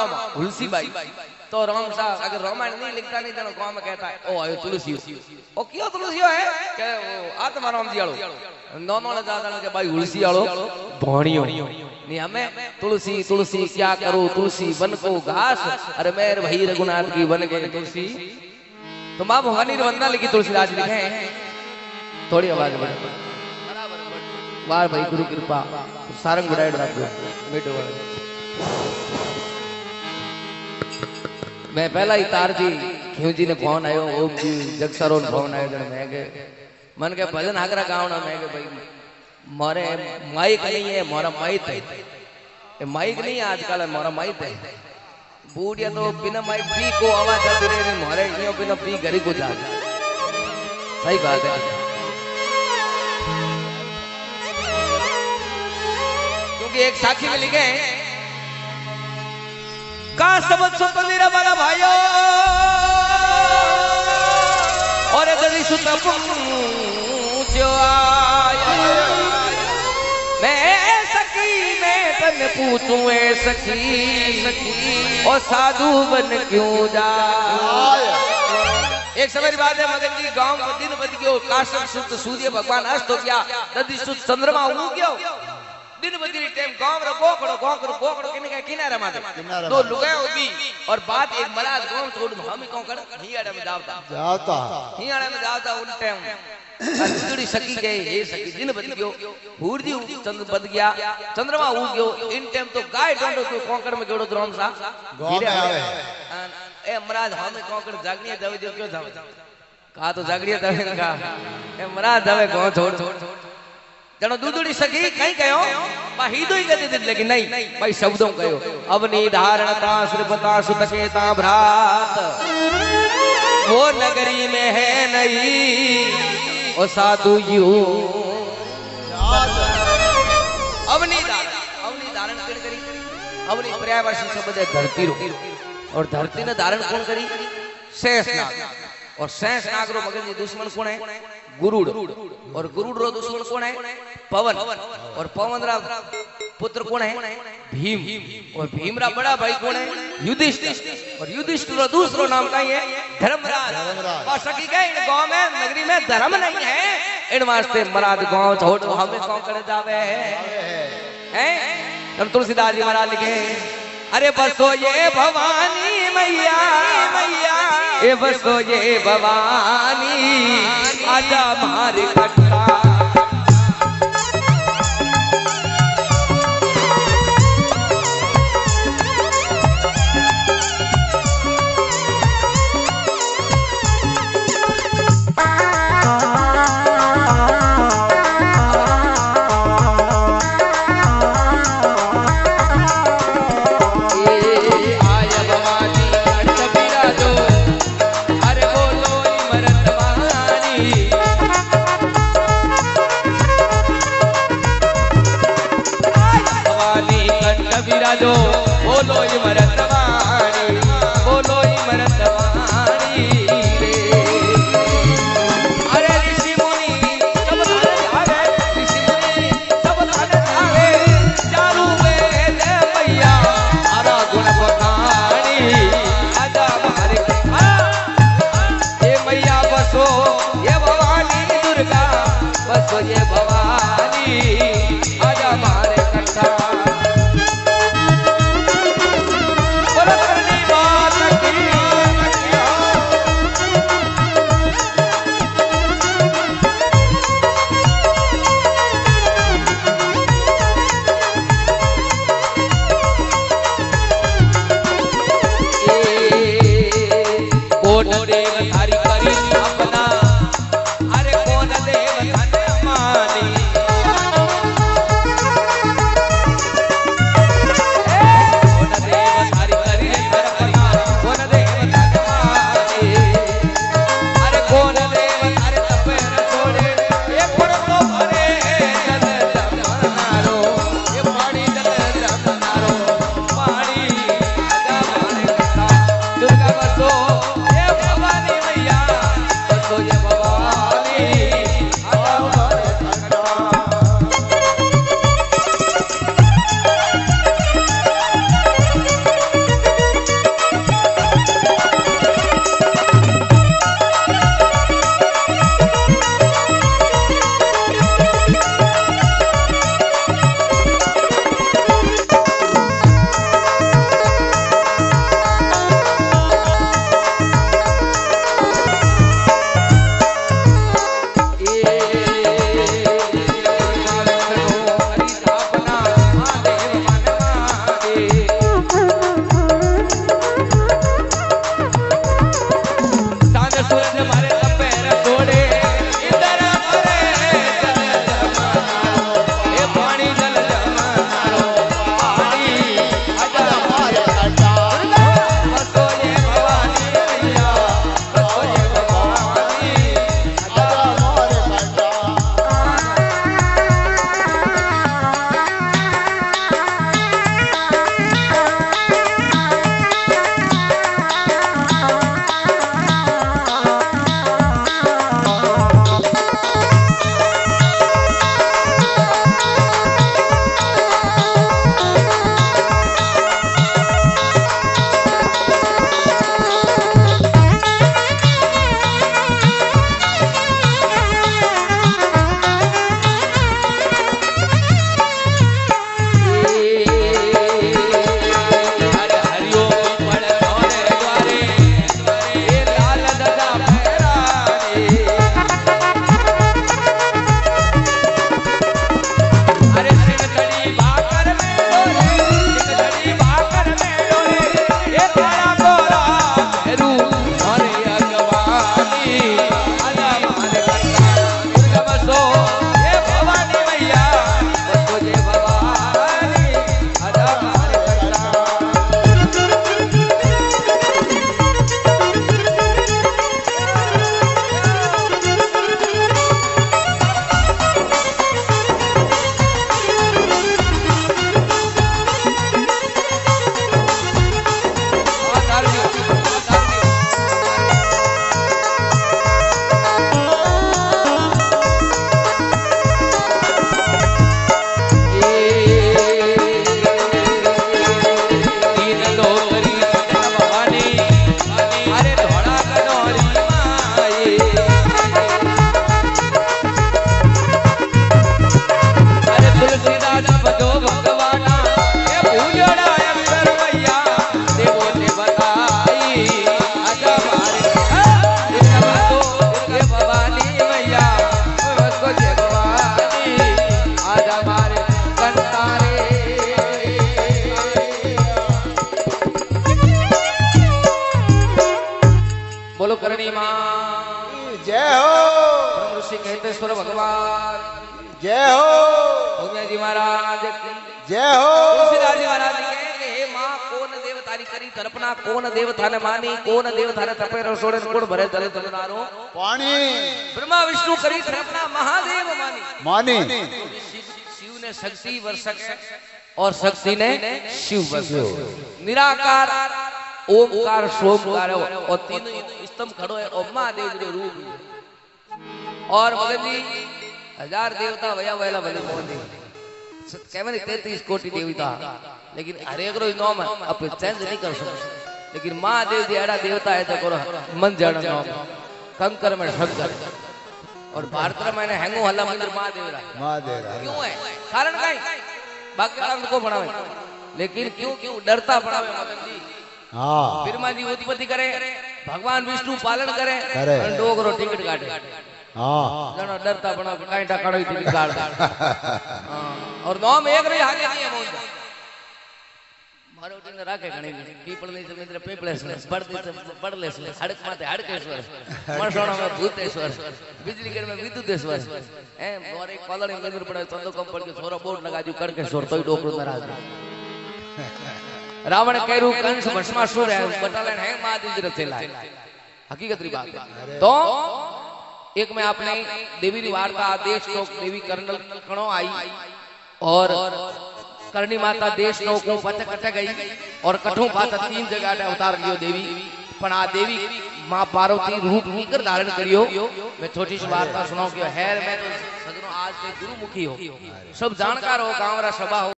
तुलसी by तो राम साहब अगर रामायण नहीं लिखता नहीं तो गांव में कहता है ओ आयो तुलसी ओ क्यों तुलसी है के आत्मा राम जी आलो नोनो ने दादा के भाई तुलसी आलो भोणियो नहीं हमें तुलसी तुलसी क्या करो तुलसी बन को घास अरे मेर भाई रघुनाथ की बन गई तुलसी तो मां भवानी ने वंदना लिखी तुलसीदास जी ने थोड़ी आवाज बढ़ा बराबर वाह भाई गुरु कृपा सारंग बढ़ाए राख दो बेटो मैं पहला ही तार जी क्यों जी ने फोन आयो ओम जी जगसरोन फोन आयो जण मैं के मन के भजन आगरा गावना मैं के भाई मारे माइक नहीं है मारा माइक है ए माइक नहीं आजकल मारा माइक है बूढ़िया तो बिना माइक भी को आवाज आती रहे मारे यो बिना भी घर को जा सही बात है क्योंकि एक साखी में लिखे हैं का सबत सुत मेरा वाला भाइयों और दरी सुत पूजो आया मैं सखी मैं तन पूछूं ए सखी और साधु बन क्यों जा एक समय बात है मदन जी गांव में दिन बद गयो काशम सुत सूर्य भगवान अस्त हो गया दरी सुत चंद्रमा उग गयो दिन बदली टाइम गांव रो गोखड़ो किने किनारे माथे दो लुगाई होगी और बात एक मराज गांव छोड़ हम ही कोकर हियाड़ा में जावता हियाड़ा में जावता उन टाइम गुड़ी सकी गए हे सकी दिन बदल गयो हूरजी चंद्र बदल गया चंद्रमा उग गयो इन टाइम तो गाय ढूंढो तो कोकर में गयो द्रोम सा गांव में आवे ए मराज हम कोकर जागनी जावे जो क्यों जावे का तो जागड़िया जावे का ए मराज जावे गांव छोड़ जनो दूधड़ी सखी कहीं कहो भाई दो ही गति दे लेकिन नहीं भाई शब्दों कहो अवनी धारणता श्रीपता सुतकेता भ्रात वो नगरी में है नहीं और साधु यू अवनी धारण करी अवनी पर्यावरण सब बजे धरती रो और धरती ने धारण कौन करी शेषनाग और शेषनाग रो मगर ये दुश्मन कौन है गुरुड़ और गुरुड़ रो दुश्मन कौन है पवन और पवन रा पुत्र कौन है भीम और भीम रा बड़ा भाई कौन है युधिष्ठिर और युधिष्ठिर रो दूसरो नाम का है धर्मराज और सकी गए गांव में नगरी में धर्म नहीं है इन वास्ते मराद गांव छोड़ हमें कौन करे जावे हैं हम तुलसीदास जी महाराज लिखे अरे बसो ये भवानी मैया ए बसो ये भवानी आजा मारे कट्टा भवानी आजा मारे कट्टा करणी मां जय हो। ब्रह्म ऋषि कहितेश्वर भगवान जय हो। भूमिया जी महाराज जय हो। तुलसीदास जी महाराज कहेंगे हे मां कौन देवता ने करी तड़पना, कौन देवता ने मानी, कौन देवता ने तपे रसोड़े कोण भरे जल तमदारो पानी। ब्रह्मा विष्णु करी तड़पना, महादेव मानी मानी। शिव ने शक्ति वर्षक और शक्ति ने शिव वर्षक। निराकार ओमकार सोमकार और तीनों स्तंभ खड़ो है और महादेव जो रूप और भगत जी हजार देवता भया वैला भले भगत 33 कोटी देवता, लेकिन हरेक रोज नाम आप चेंज नहीं कर सकते, लेकिन महादेव जी एड़ा देवता है तो मन जाना नाम कंकर में शंकर और भारत में हैंगो हल्ला मंदिर महादेव रा क्यों है कारण काई बाकी को बनावे, लेकिन क्यों क्यों डरता बनावे भगत जी। हाँ ब्रह्मा जी उत्पत्ति करे, भगवान विष्णु पालन करे, डोगरो टिकट काटे। हाँ जनो डरता बना काई टाकड़ो टिकट काट और नाम एक रे आगे नहीं है मोज मारोटी ने राखे घणी पीपल ने समित्र पेपलेस बड़लेस हड़क माते हड़केश्वर मणसोणा में भूतेश्वर बिजलीगढ़ में विद्युतेश्वर ए और एक कॉलोनी में पड़े चंदो कंपल के छोरा बोर्ड लगा दियो कड़केश्वर तो डोगरो नाराज। रावण कहू कंस भस्मासुर है बटालन है महादेव जी थेला हकीकत री बात है। तो एक में आपने देवी री वार्ता आदेश को देवी कर्णल कणो आई और करणी माता देश नो को पटक कट गई और कठो बात 3 जगह ने अवतार लियो देवी पण आ देवी मां पार्वती रूप नीकर धारण करियो। मैं छोटी सी वार्ता सुनाऊं कि हेर मैं तो सगरो आज के गुरुमुखी हो सब जानकार हो गांव रा सभा हो।